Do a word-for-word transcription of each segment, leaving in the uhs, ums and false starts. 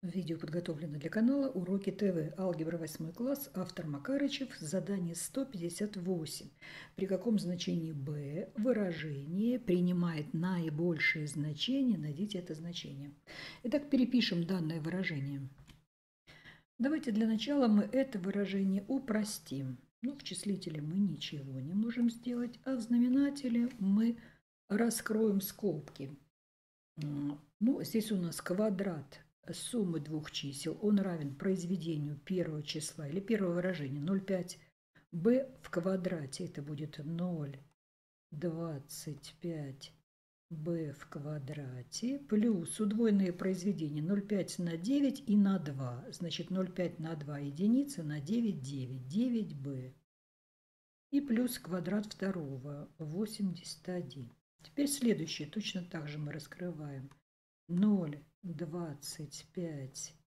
Видео подготовлено для канала Уроки ТВ. Алгебра восьмой класс. Автор Макарычев. Задание сто пятьдесят восемь. При каком значении b выражение принимает наибольшее значение? Найдите это значение. Итак, перепишем данное выражение. Давайте для начала мы это выражение упростим. Ну, в числителе мы ничего не можем сделать, а в знаменателе мы раскроем скобки. Ну, здесь у нас квадрат суммы двух чисел, он равен произведению первого числа или первого выражения ноль целых пять десятых b в квадрате. Это будет ноль целых двадцать пять десятых b в квадрате плюс удвоенное произведение ноль целых пять десятых на девять и на два. Значит, ноль целых пять десятых на два единица, на девять девять. девять b. И плюс квадрат второго восемьдесят один. Теперь следующее точно так же мы раскрываем. ноль целых двадцать пять десятых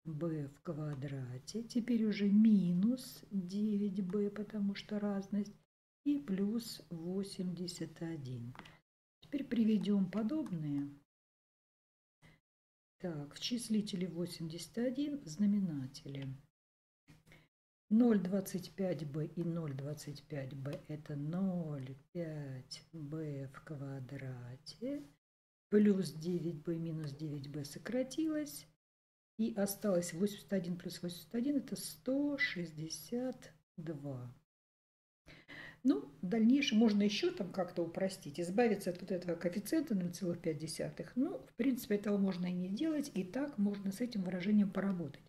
b в квадрате, теперь уже минус девять b, потому что разность, и плюс восемьдесят один. Теперь приведем подобные. Так, в числителе восемьдесят один, в знаменателе ноль целых двадцать пять десятых b и ноль целых двадцать пять десятых b это ноль целых пять десятых b в квадрате. Плюс девять b минус девять b сократилось. И осталось восемьдесят один плюс восемьдесят один, это сто шестьдесят два. Ну, в дальнейшем можно еще там как-то упростить, избавиться от вот этого коэффициента ноль целых пять десятых. Ну, в принципе, этого можно и не делать, и так можно с этим выражением поработать.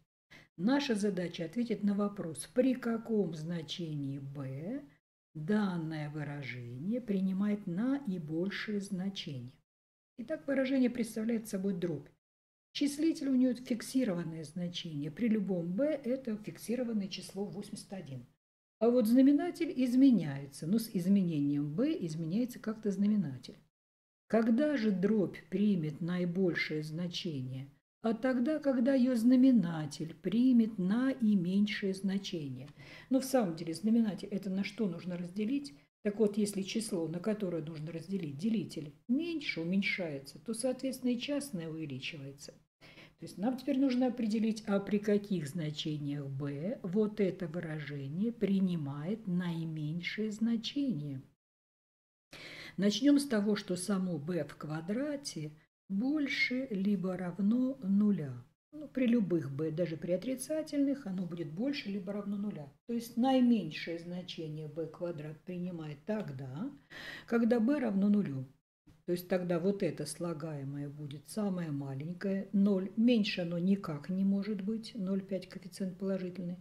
Наша задача ответить на вопрос, при каком значении b данное выражение принимает наибольшее значение. Итак, выражение представляет собой дробь. Числитель у нее фиксированное значение. При любом b это фиксированное число восемьдесят один. А вот знаменатель изменяется. Но с изменением b изменяется как-то знаменатель. Когда же дробь примет наибольшее значение? А тогда, когда ее знаменатель примет наименьшее значение. Но в самом деле знаменатель это на что нужно разделить? Так вот, если число, на которое нужно разделить делитель, меньше уменьшается, то, соответственно, и частное увеличивается. То есть нам теперь нужно определить, а при каких значениях b вот это выражение принимает наименьшее значение. Начнем с того, что само b в квадрате больше либо равно нуля. Ну, при любых b, даже при отрицательных, оно будет больше либо равно нуля. То есть наименьшее значение b квадрат принимает тогда, когда b равно нулю. То есть тогда вот это слагаемое будет самое маленькое, ноль. Меньше оно никак не может быть, ноль целых пять десятых коэффициент положительный.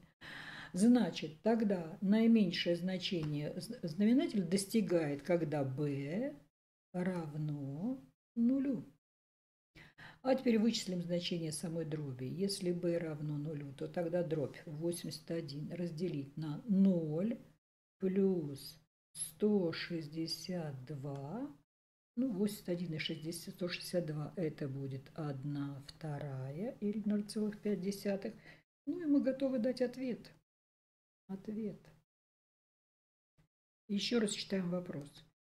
Значит, тогда наименьшее значение знаменатель достигает, когда b равно нулю. А теперь вычислим значение самой дроби. Если b равно нулю, то тогда дробь восемьдесят один разделить на ноль плюс сто шестьдесят два. Ну, восемьдесят один и шестьдесят, сто шестьдесят два это будет одна вторая или ноль целых пять десятых. Ну и мы готовы дать ответ. Ответ. Еще раз читаем вопрос.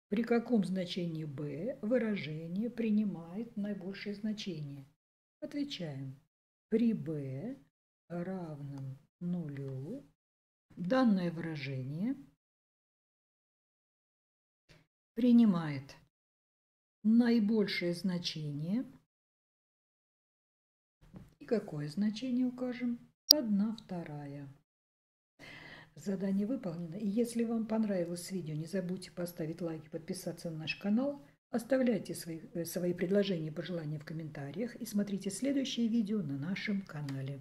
При каком значении b выражение принимает наибольшее значение? Отвечаем. При b равном нулю данное выражение принимает наибольшее значение. И какое значение укажем? Одна вторая. Задание выполнено. И если вам понравилось видео, не забудьте поставить лайк и подписаться на наш канал. Оставляйте свои, свои предложения и пожелания в комментариях. И смотрите следующее видео на нашем канале.